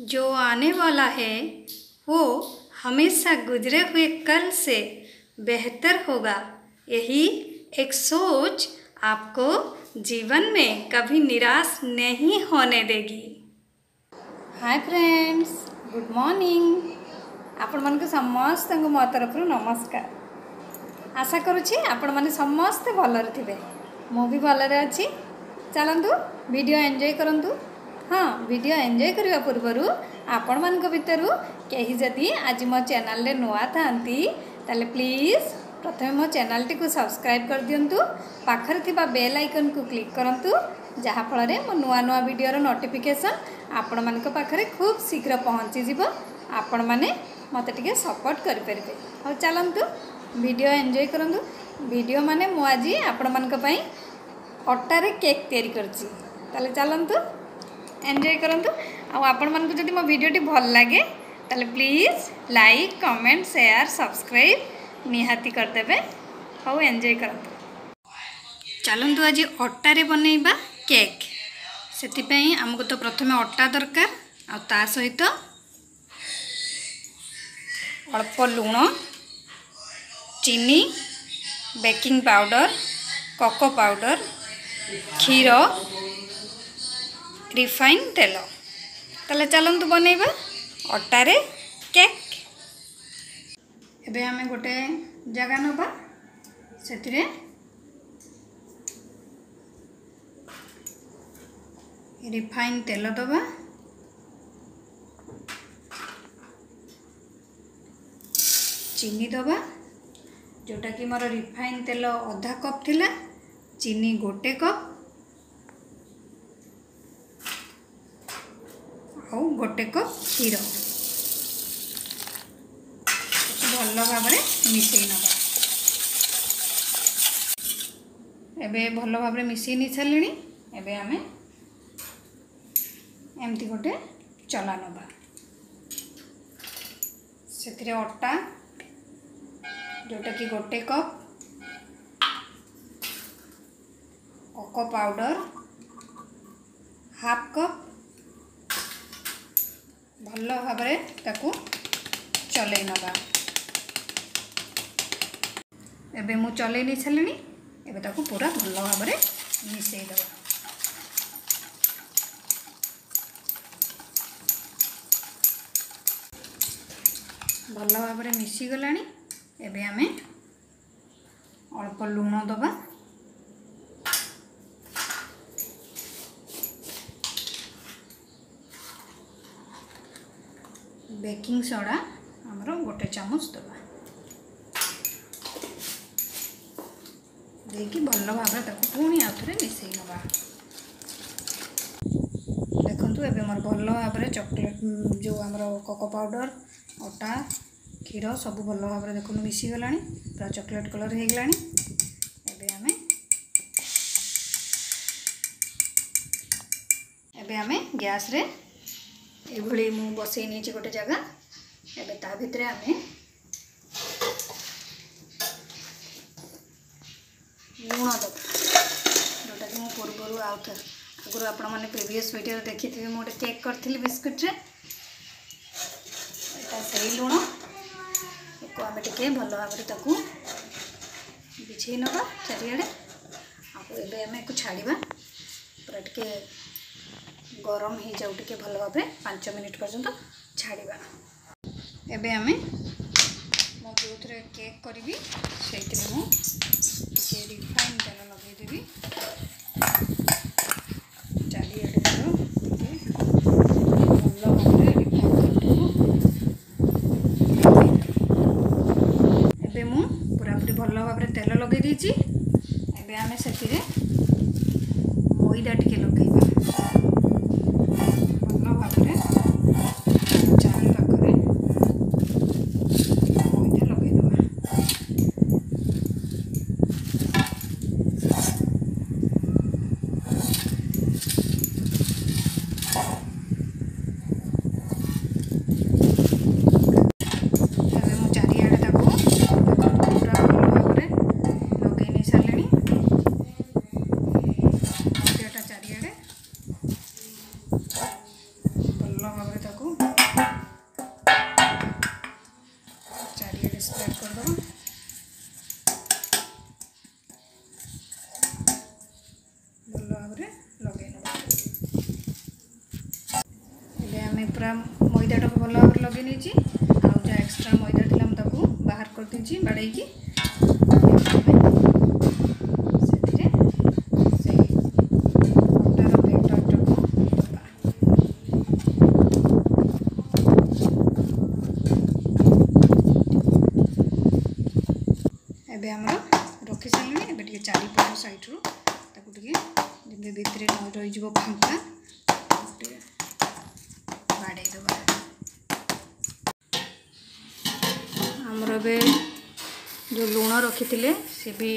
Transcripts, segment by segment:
जो आने वाला है वो हमेशा गुजरे हुए कल से बेहतर होगा। यही एक सोच आपको जीवन में कभी निराश नहीं होने देगी। Hi friends, good morning. आपण मानकु समस्त मो तरफ नमस्कार। आशा करुछी आपण माने समस्त भलरे थिबे, मो भी भलरे अछि। चलंतु वीडियो एंजॉय करंतु। हाँ, वीडियो एंजॉय करबा पूर्वरु आपण मानक भितरु केही जदि आज मो चैनल रे नुआ थांती ताले प्लीज प्रथमे मो चैनल टी को सब्सक्राइब कर दियंतु, पाखर थिबा बेल आइकन को क्लिक करंतु, जहा फल रे मो नुआ नुआ वीडियो रो नोटिफिकेशन आपण मानक पाखरे खूब शीघ्र पहुँची जिवो। आपण माने मते टिके सपोर्ट करि परबे। हौ चलंतु वीडियो एंजॉय करंतु। वीडियो माने मो आज आपण मानक पई अटा रे केक तैयारी करछि। ताले चलंतु एंजॉय करंतु। आ आपण मानकु जदि मो वीडियो टी भल लागे ताले please like comment share subscribe निहाती कर देबे। हौ एंजॉय करंतु। चलंतु आज अटा रे बनैबा केक। सेति पई हमकु तो प्रथमे अटा दरकार, आ ता सहित अल्प लुण, चीनी, बेकिंग पाउडर, कोको पाउडर, क्षीर, रिफाइन तेल। ताले चलतु बनैबा अटारे केक। एबे आमे गोटे जगह नबा, सेतिरे रिफाइन तेल दबा, चीनी दबा, जोटा कि मोर रिफाइन तेल आधा कप थिला, चीनी गोटे कप, आउ गोटे कप क्षीर भल भाव मिसई नबा। एबे भल भाव मिसई नि सारे एबे आमे एमती गोटे चला नबा, सेतिरे अटा जोटा कि गोटे cup, cocoa powder half cup, भल भाव चलई नबा। एबे मु चलई नि सारे एबे ताकु पूरा भल भाव मिसई दबा। भल भाव मिसी गलानी। एबे आमे अल्प लुण दबा, बेकिंग सोडा हमरो गोटे चामच दबा, देखि भल भाव ताकु पुणी आउथरे मिसई नबा। देखंतु एबे मोर भल भाव चॉकलेट जो हमरो कोको पाउडर अटा क्षीर सब भल भाव देख मिसीगला, पूरा चॉकलेट कलर हो गला। एबे आमे गैस रे एभली मु बसई नहीं गोटे जगह। एबे ता भितरे आमे लुण दबा, जोटा कि पूर्व आगुरी आपने प्रिवियस वीडियो देखी थे, मुझे केक करी बिस्कुट से लुण को आम टे भल भाव बिछे नवा चारिड़े। आबे आम छाड़ा पूरा टे गरम हो जाऊ टे भल भाव 5 मिनिट पर्यंत छाड़ा। एबे आम मो जो थे केक करी से रिफाइन तेल लगेदेवी जी। एबे आमे से मैदा टिके लगे भल भाव चार पाखे मैदा लगेदे। भावे चार स्प्रेड करद भल भाव लगे आम पूरा मैदाटा को भल भाव लगे नहीं एक्सट्रा मैदा था बाहर करदे बाड़े रखी सारे चारिपट सैड्रुटे भितर न रही फांका बाड़े आमर ए जो लुण रखी थे सी भी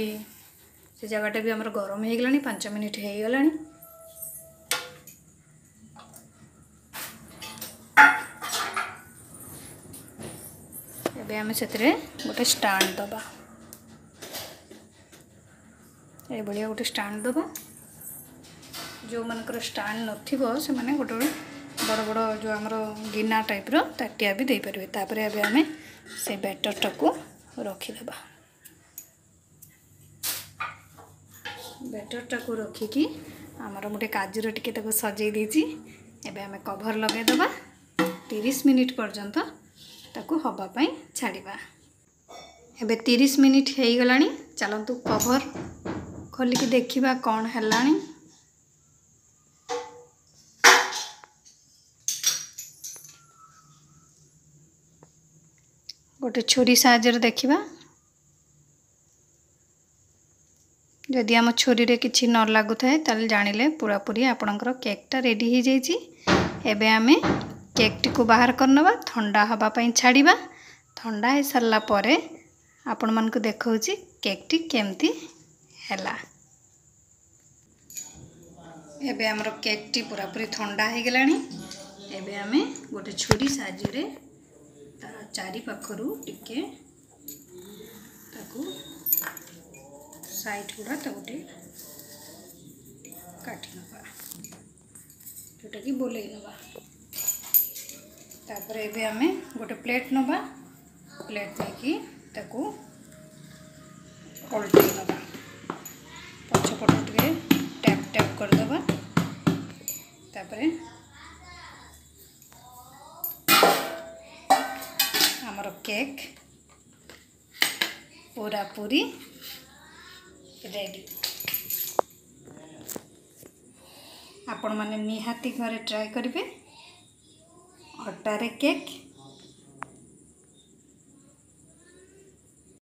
से जगहटा भी आम गरम होगा 5 मिनिट होगा एमें से गोटे स्टाण दबा ये बढ़िया गोटे स्टाण दबा जो मानकर स्टाण नथिबो से माने गोटे बड़ बड़ जो आमर गिना टाइप रो ताटिया भी दे परबे। तापरे अबे हमें से बैटर टाको रखी दबा बैटर टाको रखी की आमर गोटे काजू रो टिके ताको सजे देछि एबे हमें कवर लगे दबा 30 मिनिट पर्यंत ताको हबा पई छाड़ीबा। एबे 30 मिनिट हेइ गलानी चलंतु कवर खोलिक देखा कौन है गोटे छुरी साहाय्य देखा जदि आम छुरी कि न लगुए ताल जाने पूरापूरी आपणकर केकटा रेडी हो जाए। आम केकटी को बाहर करनवा ठंडा होगापी छाड़ा ठंडा हो सारा पर आपण मान को देखा केकटी केमती हैला। एबे हमर केक टी पूरा पूरी ठंडा हो गलानी एबे हमें गोटे छुरी साहाय्य रे ता चारि पाखरु टिके ताकू साइड गुड़ा ता गोटे काटी नबा जोटा कि बोले नबा तापर एबे हमें गोटे प्लेट नबा प्लेट लेकी ताकू पलटे नबा पटटे टैप टैप करदे तापर आमर केक पूरा पूरी रेडी। आपण मैंने निहाती घरे ट्राई करेंगे अटारे केक।